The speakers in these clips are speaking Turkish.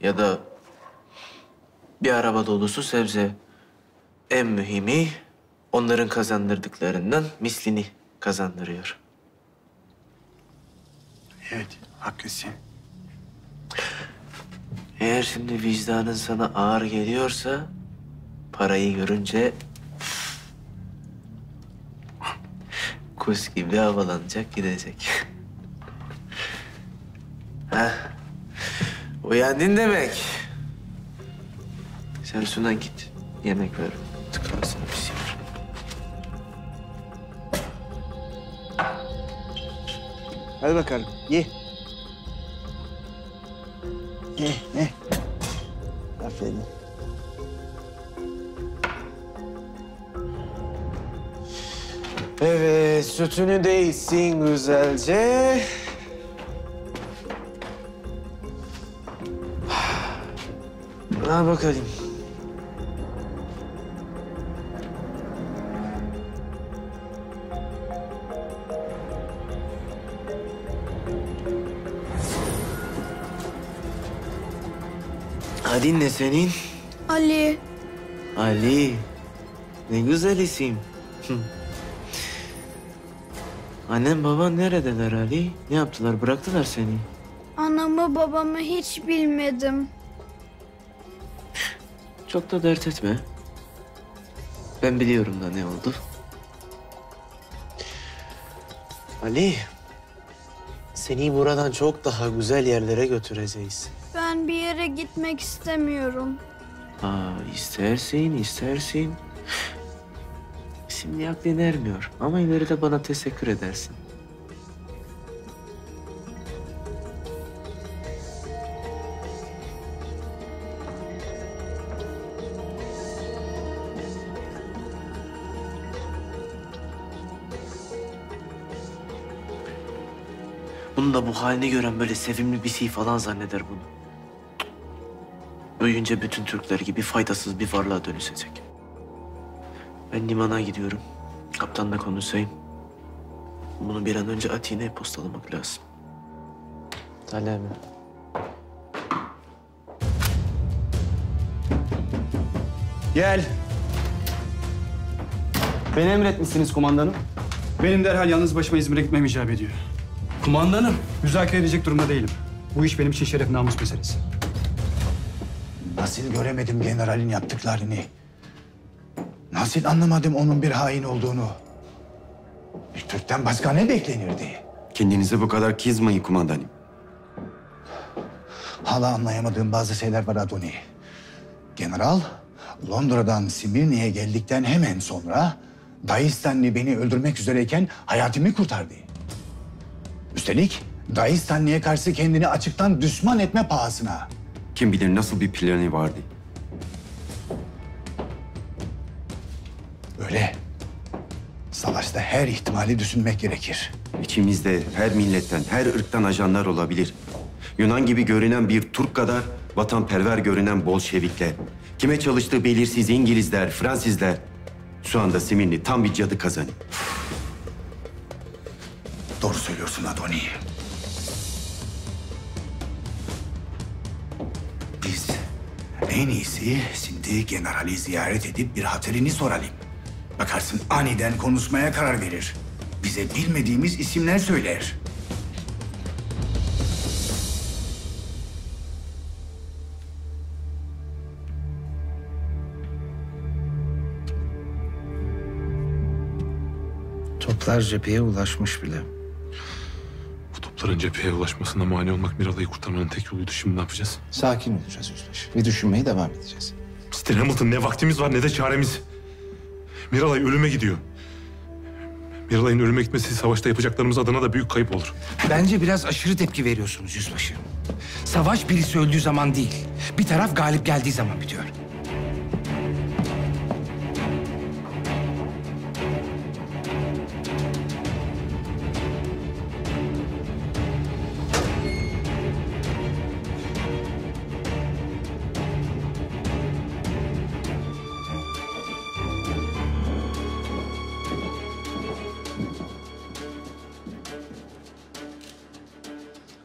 ya da bir araba dolusu sebze. En mühimi onların kazandırdıklarından mislini kazandırıyor. Evet, haklısın. Eğer şimdi vicdanın sana ağır geliyorsa parayı görünce kuş gibi havalanacak gidecek. Ha, uyandın demek. Sen şundan git, yemek ver. Tıklarsın bir şey. Hadi bakalım, ye. Ye, ye. Aferin. Evet, sütünü de içsin güzelce. Al bakalım. Adin ne senin? Ali. Ali. Ne güzel isim. Annem baban neredeler Ali? Ne yaptılar? Bıraktılar seni. Anamı babamı hiç bilmedim. Çok da dert etme. Ben biliyorum da ne oldu. Ali, seni buradan çok daha güzel yerlere götüreceğiz. Ben bir yere gitmek istemiyorum. Aa, istersin. Şimdi aklın ermiyor ama ileride bana teşekkür edersin. Bunu da bu halini gören böyle sevimli bir şey falan zanneder bunu. Büyüyünce bütün Türkler gibi faydasız bir varlığa dönüşecek. Ben limana gidiyorum. Kaptanla konuşayım. Bunu bir an önce Atina'ya postalamak lazım. Talep. Gel. Beni emretmişsiniz kumandanım. Benim derhal yalnız başıma İzmir'e gitmem icap ediyor. Kumandanım, müzakere edecek durumda değilim. Bu iş benim için şeref namus meselesi. Nasıl göremedim generalin yaptıklarını? Nasıl anlamadım onun bir hain olduğunu? Bir Türk'ten başka ne beklenirdi? Kendinize bu kadar kızmayın kumandanım. Hala anlayamadığım bazı şeyler var Adoni. General, Londra'dan Simirnie'ye geldikten hemen sonra Dayistanlı beni öldürmek üzereyken hayatımı kurtardı. Üstelik Dayistanlı'ya karşı kendini açıktan düşman etme pahasına. Kim bilir nasıl bir planı vardı. Öyle. Savaşta her ihtimali düşünmek gerekir. İçimizde her milletten, her ırktan ajanlar olabilir. Yunan gibi görünen bir Türk kadar vatanperver görünen Bolşevikler. Kime çalıştığı belirsiz İngilizler, Fransızlar. Şu anda Simirli tam bir cadı kazanı. Doğru söylüyorsun Adoni. Biz en iyisi şimdi generali ziyaret edip bir haterini soralım. Bakarsın aniden konuşmaya karar verir. Bize bilmediğimiz isimler söyler. Toplar cepheye ulaşmış bile. Bu topların cepheye ulaşmasına mani olmak Miralay'ı kurtarmanın tek yoluydu. Şimdi ne yapacağız? Sakin olacağız Yüzbaşı ve düşünmeye devam edeceğiz. Stan Hamilton, ne vaktimiz var ne de çaremiz. Miralay ölüme gidiyor. Miralay'ın ölüme gitmesi savaşta yapacaklarımız adına da büyük kayıp olur. Bence biraz aşırı tepki veriyorsunuz Yüzbaşı. Savaş birisi öldüğü zaman değil, bir taraf galip geldiği zaman bitiyor.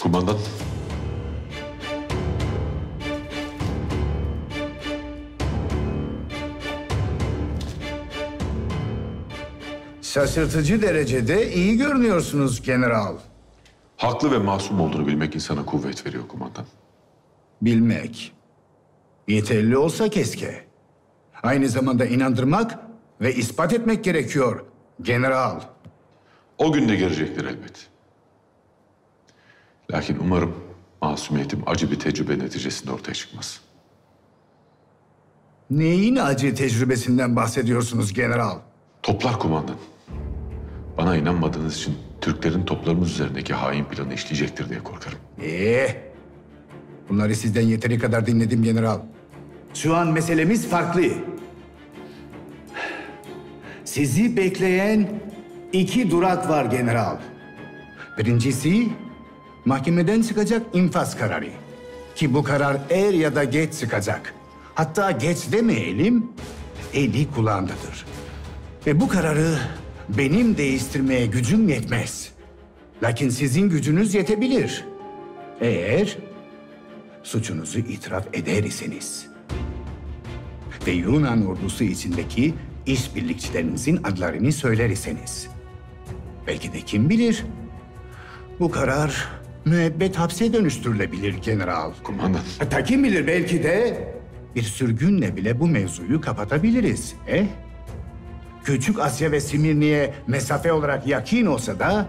Kumandan. Şaşırtıcı derecede iyi görünüyorsunuz general. Haklı ve masum olduğunu bilmek insana kuvvet veriyor kumandan. Bilmek yeterli olsa keşke. Aynı zamanda inandırmak ve ispat etmek gerekiyor general. O gün de gelecektir elbet. Lakin umarım masumiyetim acı bir tecrübe neticesinde ortaya çıkmaz. Neyin acı tecrübesinden bahsediyorsunuz general? Toplar kumandan. Bana inanmadığınız için Türklerin toplarımız üzerindeki hain planı işleyecektir diye korkarım. Bunları sizden yeteri kadar dinledim general. Şu an meselemiz farklı. Sizi bekleyen iki durak var general. Birincisi, mahkemeden çıkacak infaz kararı. Ki bu karar er ya da geç çıkacak. Hatta geç demeyelim, eli kulağındadır. Ve bu kararı benim değiştirmeye gücüm yetmez. Lakin sizin gücünüz yetebilir. Eğer suçunuzu itiraf eder iseniz ve Yunan ordusu içindeki işbirlikçilerinizin adlarını söyler iseniz, belki de kim bilir, bu karar müebbet hapse dönüştürülebilir general. Kumandan. Hatta kim bilir, belki de bir sürgünle bile bu mevzuyu kapatabiliriz. Küçük Asya ve Simirnie'ye mesafe olarak yakın olsa da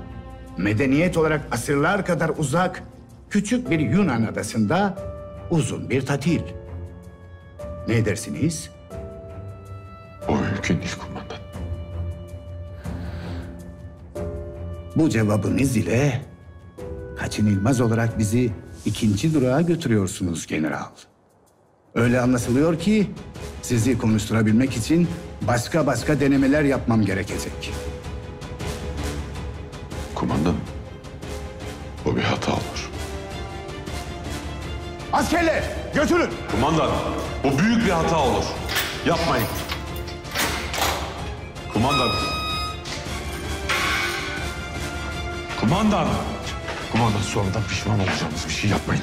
medeniyet olarak asırlar kadar uzak küçük bir Yunan adasında uzun bir tatil. Ne dersiniz? O mümkün değil kumandan. Bu cevabınız ile kaçınılmaz olarak bizi ikinci durağa götürüyorsunuz general. Öyle anlaşılıyor ki sizi konuşturabilmek için başka denemeler yapmam gerekecek. Kumandan, bu bir hata olur. Askerler, götürün! Kumandan, bu büyük bir hata olur. Yapmayın. Kumandan. Kumandan. Kumandan, sonradan pişman olacağımız bir şey yapmayın.